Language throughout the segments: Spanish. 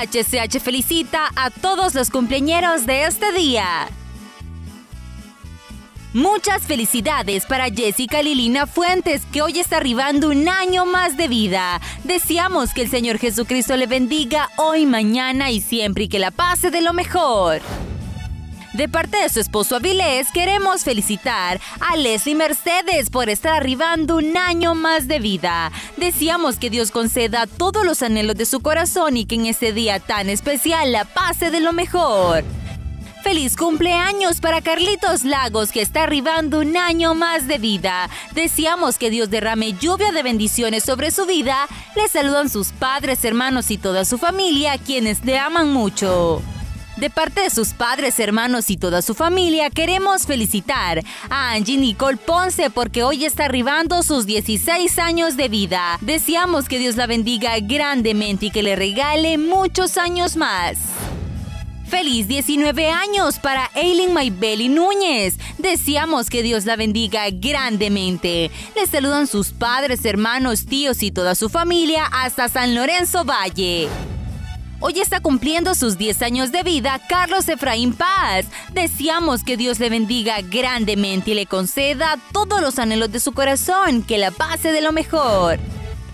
HCH felicita a todos los cumpleañeros de este día. Muchas felicidades para Jessica Lilina Fuentes, que hoy está arribando un año más de vida. Deseamos que el Señor Jesucristo le bendiga hoy, mañana y siempre, y que la pase de lo mejor. De parte de su esposo Avilés, queremos felicitar a Leslie Mercedes por estar arribando un año más de vida. Deseamos que Dios conceda todos los anhelos de su corazón y que en este día tan especial la pase de lo mejor. ¡Feliz cumpleaños para Carlitos Lagos, que está arribando un año más de vida! Deseamos que Dios derrame lluvia de bendiciones sobre su vida. Le saludan sus padres, hermanos y toda su familia, quienes le aman mucho. De parte de sus padres, hermanos y toda su familia, queremos felicitar a Angie Nicole Ponce porque hoy está arribando sus 16 años de vida. Deseamos que Dios la bendiga grandemente y que le regale muchos años más. ¡Feliz 19 años para Aileen Maybelly Núñez! Deseamos que Dios la bendiga grandemente. Les saludan sus padres, hermanos, tíos y toda su familia hasta San Lorenzo Valle. Hoy está cumpliendo sus 10 años de vida Carlos Efraín Paz. Deseamos que Dios le bendiga grandemente y le conceda todos los anhelos de su corazón, que la pase de lo mejor.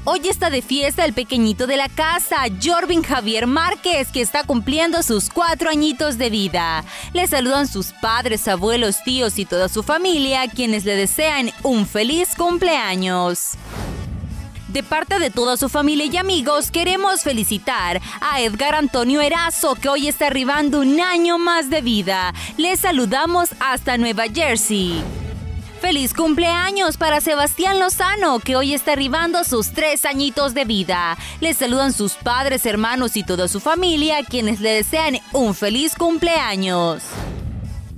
Hoy está de fiesta el pequeñito de la casa, Jorbin Javier Márquez, que está cumpliendo sus 4 añitos de vida. Le saludan sus padres, abuelos, tíos y toda su familia, quienes le desean un feliz cumpleaños. De parte de toda su familia y amigos, queremos felicitar a Edgar Antonio Erazo, que hoy está arribando un año más de vida. Les saludamos hasta Nueva Jersey. ¡Feliz cumpleaños para Sebastián Lozano, que hoy está arribando sus 3 añitos de vida! Les saludan sus padres, hermanos y toda su familia, quienes le desean un feliz cumpleaños.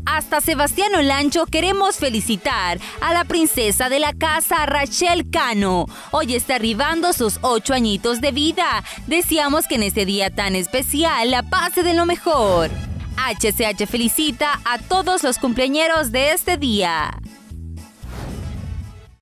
Hasta Sebastián Olancho queremos felicitar a la princesa de la casa, Rachel Cano. Hoy está arribando sus 8 añitos de vida. Deseamos que en este día tan especial la pase de lo mejor. HCH felicita a todos los cumpleañeros de este día.